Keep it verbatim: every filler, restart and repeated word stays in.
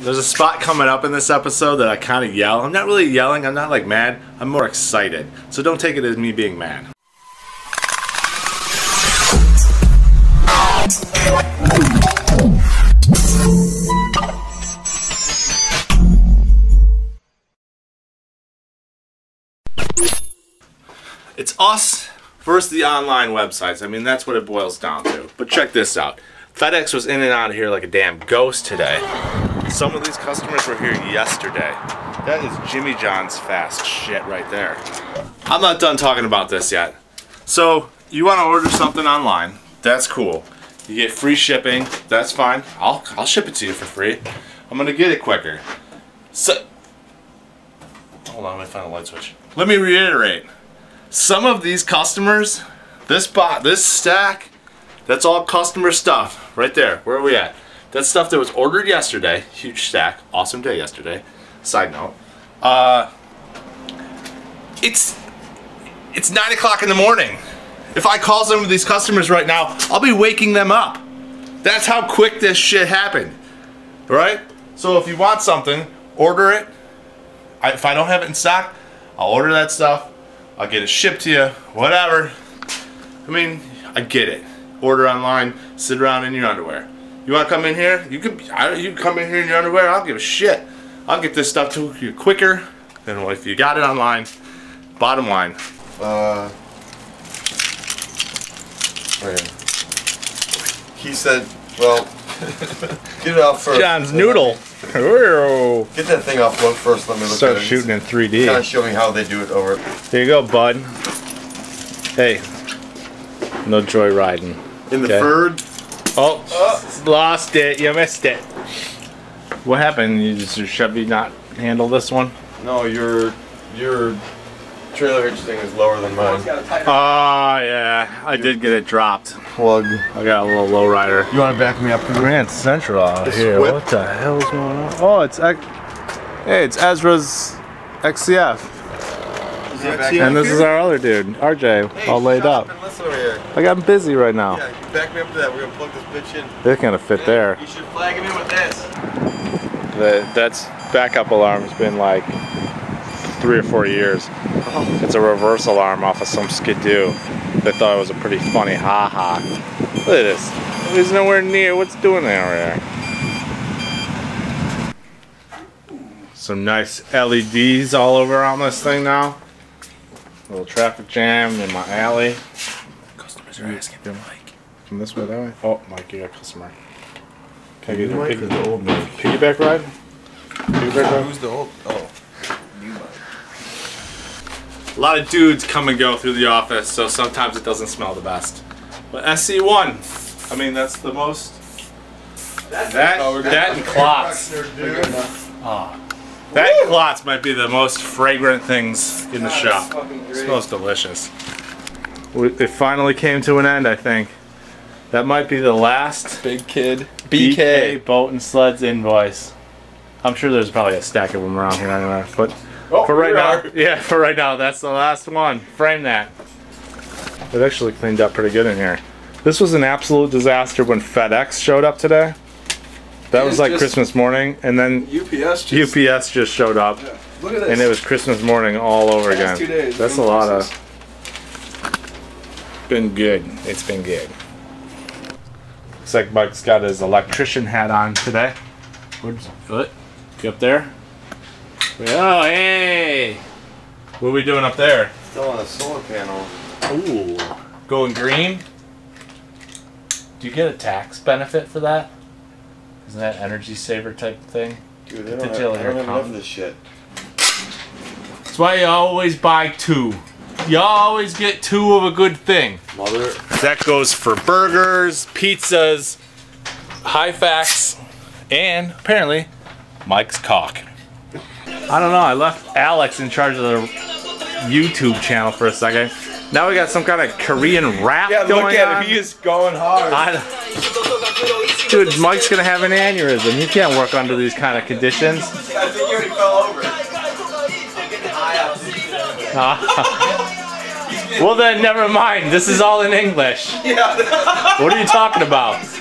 There's a spot coming up in this episode that I kind of yell. I'm not really yelling. I'm not like mad. I'm more excited. So don't take it as me being mad. It's us versus the online websites. I mean, that's what it boils down to. But check this out. FedEx was in and out of here like a damn ghost today. Some of these customers were here yesterday. That is Jimmy John's fast shit right there. I'm not done talking about this yet. So you want to order something online. That's cool. You get free shipping. That's fine. I'll, I'll ship it to you for free. I'm going to get it quicker. So, hold on, let me find a light switch. Let me reiterate. Some of these customers, this bot, this stack, that's all customer stuff right there. Where are we at? That's stuff that was ordered yesterday. Huge stack. Awesome day yesterday. Side note. Uh, it's it's nine o'clock in the morning. If I call some of these customers right now, I'll be waking them up. That's how quick this shit happened. Right? So if you want something, order it. I, if I don't have it in stock, I'll order that stuff. I'll get it shipped to you, whatever. I mean, I get it. Order online, sit around in your underwear. You want to come in here? You could, I, you can come in here in your underwear. I don't give a shit. I'll get this stuff to you quicker than if you got it online. Bottom line. Uh, okay. He said, well, get it out first. John's noodle. Get that thing off one first. Let me look Start at it. Start shooting in three D. Kind of show me how they do it over. There you go, bud. Hey. No joy riding. In the okay. Third. Oh, oh, lost it. You missed it. What happened? You just, your Chevy not handle this one? No, your your trailer hitch thing is lower than mine. Oh, yeah. I did get it dropped. Plug. I got a little low rider. You want to back me up? Grand Central out here. Whip. What the hell is going on? Oh, it's hey, it's Ezra's X C F. And this is our other dude, R J, hey, all laid up. up over here. Like, I'm busy right now. Yeah, back me up to that. We're gonna plug this bitch in. They're gonna fit yeah, there. You should flag him in with this. The, that's backup alarm's been like three or four years. Oh. It's a reverse alarm off of some Skidoo. They thought it was a pretty funny ha-ha. Look at this. He's nowhere near. What's doing there? Some nice L E Ds all over on this thing now. Little traffic jam in my alley. Customers are asking for Mike. From this way, that way? Oh, Mike, you got a customer. Can I get a piggy the old Mike? Piggyback ride? Piggyback ride? Who's the old? Oh, new Mike. A lot of dudes come and go through the office, so sometimes it doesn't smell the best. But S C one, I mean, that's the most. That's that that, that and Klotz. Ah. That and Klotz might be the most fragrant things in the God, shop. It smells delicious. It finally came to an end, I think. That might be the last big kid B K, B K boat and sleds invoice. I'm sure there's probably a stack of them around here anyway. But oh, for right now, are. yeah, for right now, that's the last one. Frame that. It actually cleaned up pretty good in here. This was an absolute disaster when FedEx showed up today. That was like Christmas morning, and then U P S just, U P S just showed up, yeah. Look at this. And it was Christmas morning all over again. Two days, That's a lot of... Been good. It's been good. Looks like Mike's got his electrician hat on today. Where's my foot? You up there? Oh, hey! What are we doing up there? Still on a solar panel. Ooh. Going green? Do you get a tax benefit for that? Isn't that energy saver type thing? Dude, they don't, the have, they don't have this shit. That's why you always buy two. You always get two of a good thing. Mother. That goes for burgers, pizzas, high facts, and apparently, Mike's cock. I don't know, I left Alex in charge of the YouTube channel for a second. Now we got some kind of Korean rap yeah, going on. Yeah, look at him, he is going hard. I, Dude, Mike's gonna have an aneurysm. He can't work under these kind of conditions. I think he already fell over. Uh, well then, never mind. This is all in English. What are you talking about?